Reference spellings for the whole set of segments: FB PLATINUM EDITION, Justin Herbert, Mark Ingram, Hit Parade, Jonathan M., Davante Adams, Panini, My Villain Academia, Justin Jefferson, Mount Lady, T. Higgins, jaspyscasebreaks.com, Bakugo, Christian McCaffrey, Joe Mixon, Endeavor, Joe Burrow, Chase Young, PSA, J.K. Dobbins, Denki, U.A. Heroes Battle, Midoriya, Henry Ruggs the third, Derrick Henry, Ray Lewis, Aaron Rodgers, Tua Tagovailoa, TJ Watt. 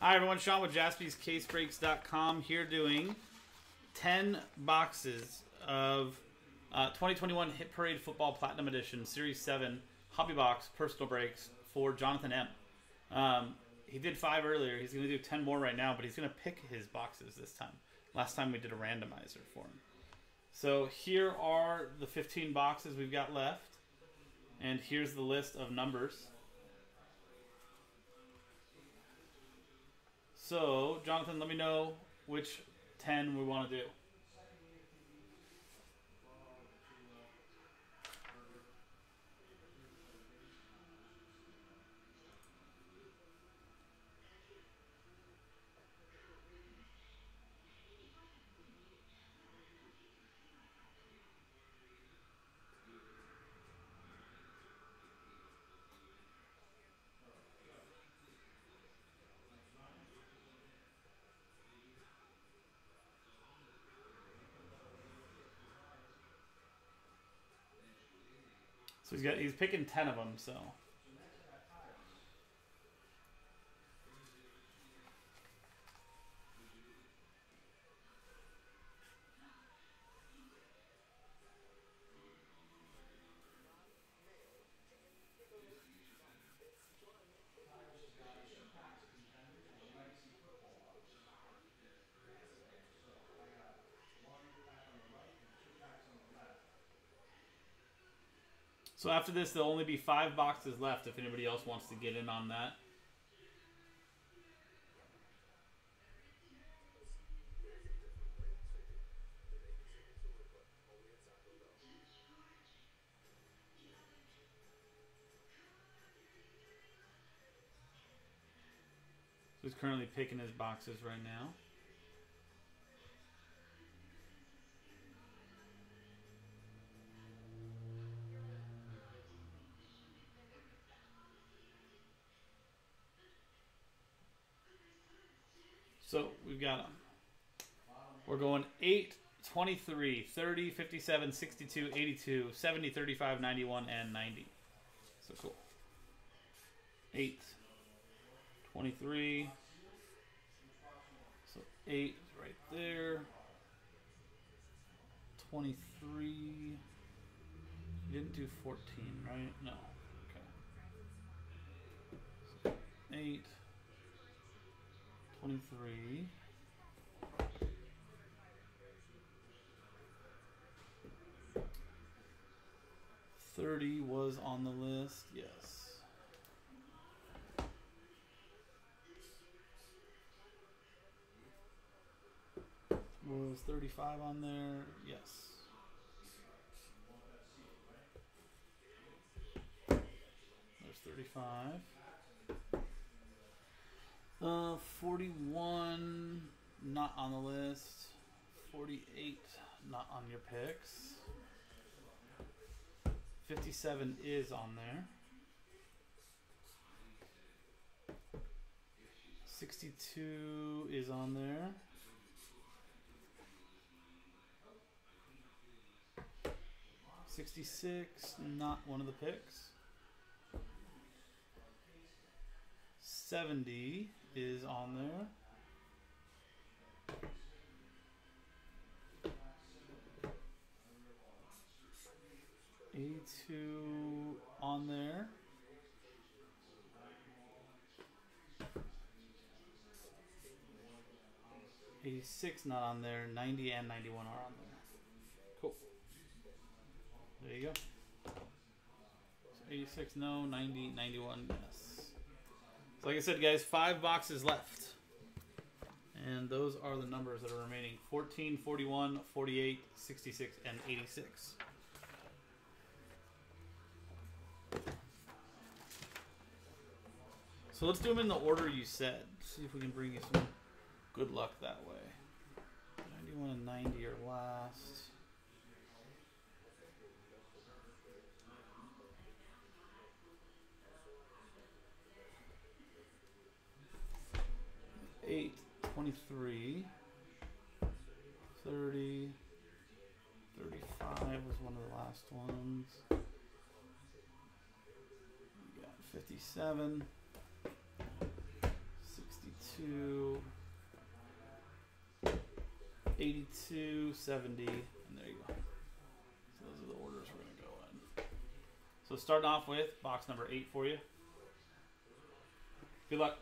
Hi everyone, Sean with jaspyscasebreaks.com here doing 10 boxes of 2021 Hit Parade Football Platinum Edition Series 7 Hobby Box Personal Breaks for Jonathan M. He did 5 earlier. He's going to do 10 more right now, but he's going to pick his boxes this time. Last time we did a randomizer for him. So here are the 15 boxes we've got left, and here's the list of numbers. So, Jonathan, let me know which 10 we want to do. So he's picking 10 of them, so. So after this, there'll only be 5 boxes left if anybody else wants to get in on that. So he's currently picking his boxes right now. So we've got them. We're going 8, 23, 30, 57, 62, 82, 70, 35, 91, and 90. So cool. 8, 23. So 8 is right there. 23. You didn't do 14, right? No. Okay. So 8. 23. $30 was on the list, yes. Was 35 on there? Yes. There's 35. 41, not on the list. 48, not on your picks. 57 is on there. 62 is on there. 66, not one of the picks. 70 is on there. 82 on there. 86 not on there. 90 and 91 are on there. Cool. There you go. So 86 no, 90, 91 yes. Like I said, guys, 5 boxes left. And those are the numbers that are remaining. 14, 41, 48, 66, and 86. So let's do them in the order you said. See if we can bring you some good luck that way. 91 and 90 are last. 8, 23, 30, 35 was one of the last ones. We got 57, 62. 82, 70, and there you go. So those are the orders we're going to go in. So starting off with box number 8 for you. Good luck.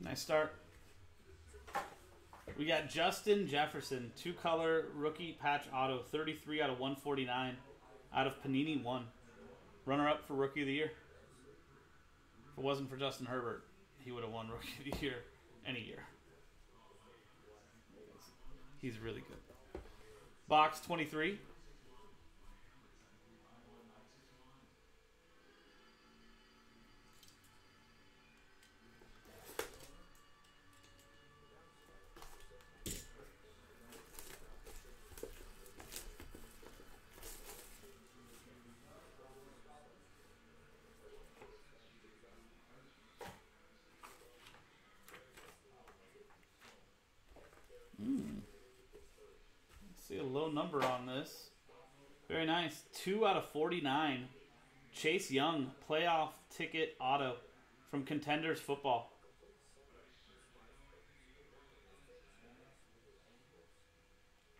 Nice start. We got Justin Jefferson, 2-color rookie patch auto, 33 out of 149 out of Panini 1. Runner-up for Rookie of the Year. If it wasn't for Justin Herbert, he would have won Rookie of the Year any year. He's really good. Box 23. See a low number on this. Very nice. 2 out of 49. Chase Young, playoff ticket auto from Contenders Football.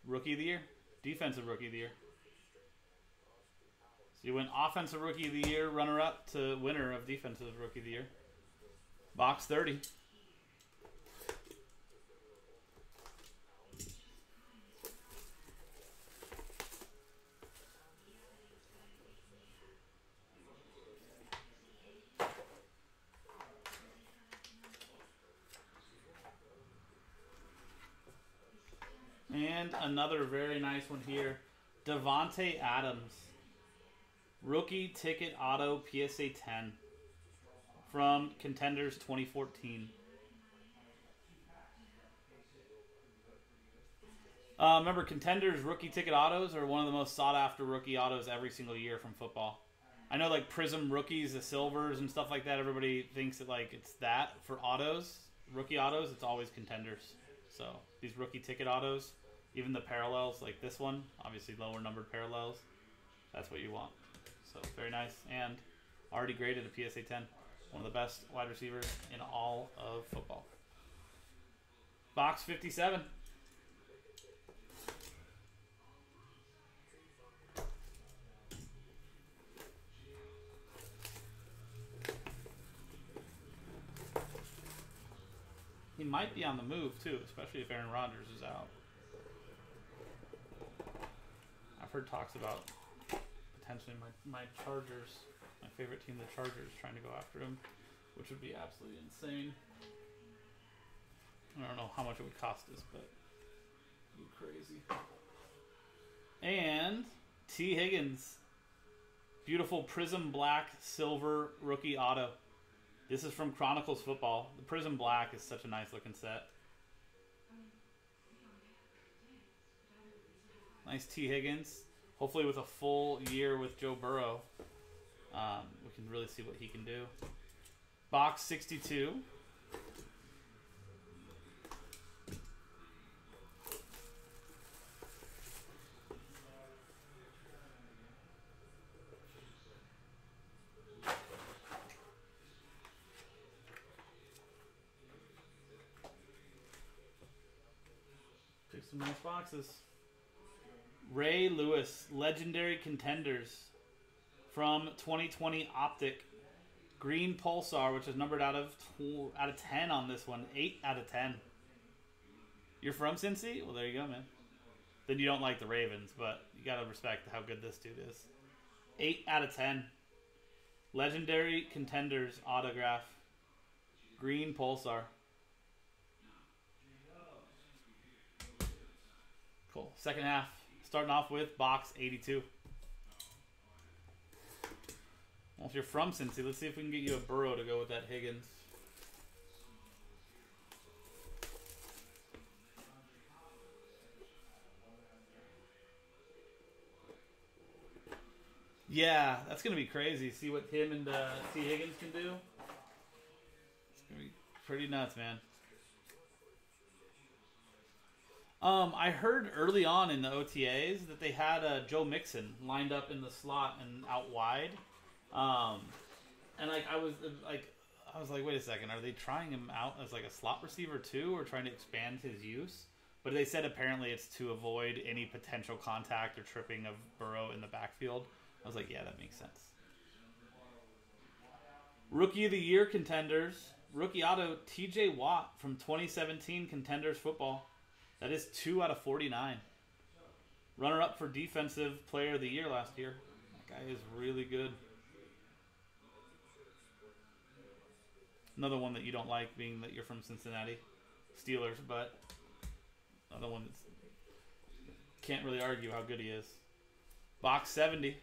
Rookie of the Year. Defensive Rookie of the Year. So you went Offensive Rookie of the Year, runner-up to winner of Defensive Rookie of the Year. Box 30. And another very nice one here. Davante Adams. Rookie ticket auto PSA 10 from Contenders 2014. Remember, Contenders rookie ticket autos are one of the most sought after rookie autos every single year from football. I know like Prism rookies, the silvers and stuff like that, everybody thinks that like it's that. For autos, rookie autos, it's always Contenders. So these rookie ticket autos, even the parallels, like this one, obviously lower numbered parallels, that's what you want. So very nice, and already graded a PSA 10. One of the best wide receivers in all of football. Box 57. He might be on the move too, especially if Aaron Rodgers is out. I've heard talks about potentially my Chargers, my favorite team, the Chargers, trying to go after him, which would be absolutely insane. I don't know how much it would cost us, but it'd be crazy. And T. Higgins, beautiful Prism Black Silver Rookie Auto. This is from Chronicles Football. The Prism Black is such a nice looking set. Nice T. Higgins. Hopefully with a full year with Joe Burrow, we can really see what he can do. Box 62. Some nice boxes. Ray Lewis, Legendary Contenders from 2020 Optic. Green Pulsar, which is numbered out of 10 on this one. 8 out of 10. You're from Cincy? Well, there you go, man. Then you don't like the Ravens, but you got to respect how good this dude is. 8 out of 10. Legendary Contenders autograph. Green Pulsar. Cool. Second half, starting off with box 82. Well, if you're from Cincy, let's see if we can get you a Burrow to go with that Higgins. Yeah, that's going to be crazy. See what him and T. Higgins can do. It's going to be pretty nuts, man. I heard early on in the OTAs that they had Joe Mixon lined up in the slot and out wide, and like I was like, wait a second, are they trying him out as like a slot receiver too, or trying to expand his use? But they said apparently it's to avoid any potential contact or tripping of Burrow in the backfield. I was like, yeah, that makes sense. Rookie of the Year contenders, rookie auto TJ Watt from 2017 Contenders Football. That is 2 out of 49. Runner-up for Defensive Player of the Year last year. That guy is really good. Another one that you don't like, being that you're from Cincinnati Steelers, but another one that's can't really argue how good he is. Box 70.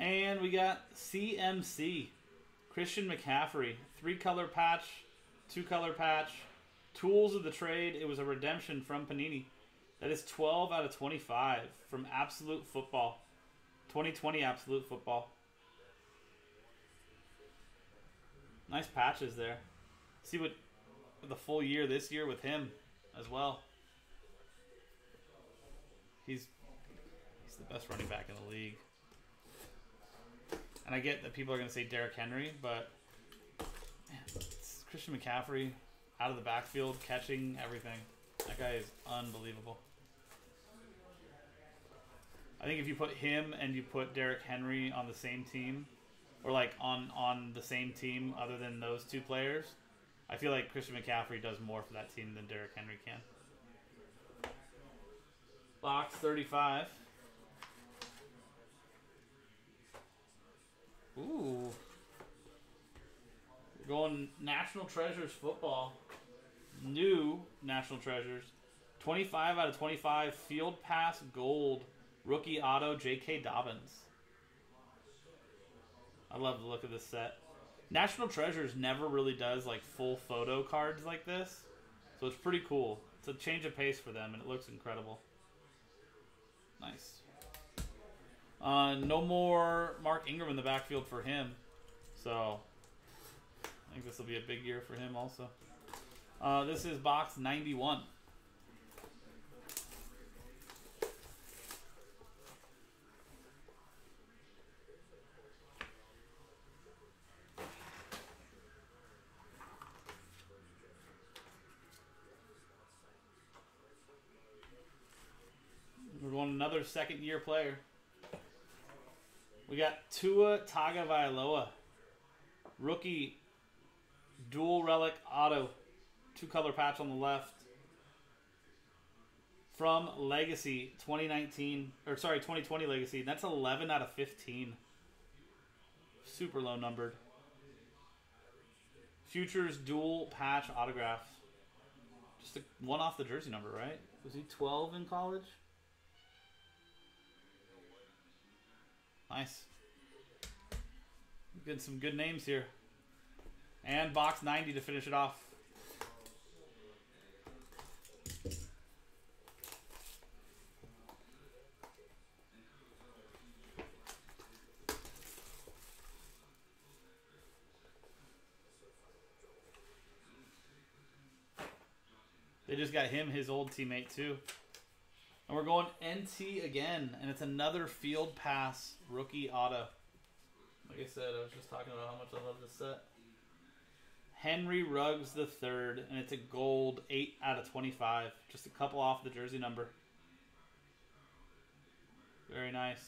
And we got CMC, Christian McCaffrey, 3-color patch, 2-color patch, tools of the trade. It was a redemption from Panini. That is 12 out of 25 from Absolute Football, 2020 Absolute Football. Nice patches there. See what the full year this year with him as well. He's the best running back in the league. And I get that people are going to say Derrick Henry, but man, it's Christian McCaffrey out of the backfield, catching everything. That guy is unbelievable. I think if you put him and you put Derrick Henry on the same team, or like on the same team other than those two players, I feel like Christian McCaffrey does more for that team than Derrick Henry can. Box 35. Ooh. We're going National Treasures Football. New National Treasures. 25 out of 25. Field Pass Gold. Rookie Auto J.K. Dobbins. I love the look of this set. National Treasures never really does like full photo cards like this. So it's pretty cool. It's a change of pace for them and it looks incredible. Nice. No more Mark Ingram in the backfield for him. So, I think this will be a big year for him also. This is box 91. We're going another second-year player. We got Tua Tagovailoa, rookie, dual relic auto, 2-color patch on the left, from Legacy 2019, or sorry, 2020 Legacy. That's 11 out of 15. Super low numbered. Futures dual patch autograph. Just one off the jersey number, right? Was he 12 in college? Nice. Getting some good names here. And box 90 to finish it off. They just got him, his old teammate, too. And we're going NT again, and it's another Field Pass Rookie Auto. Like I said, I was just talking about how much I love this set. Henry Ruggs the third, and it's a gold 8 out of 25. Just a couple off the jersey number. Very nice.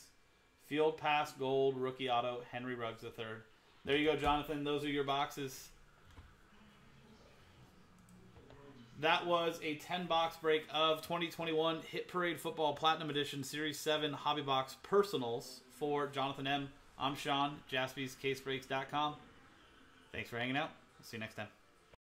Field Pass Gold Rookie Auto, Henry Ruggs the third. There you go, Jonathan. Those are your boxes. That was a 10-box break of 2021 Hit Parade Football Platinum Edition Series 7 Hobby Box Personals for Jonathan M. I'm Sean, jaspyscasebreaks.com. Thanks for hanging out. I'll see you next time.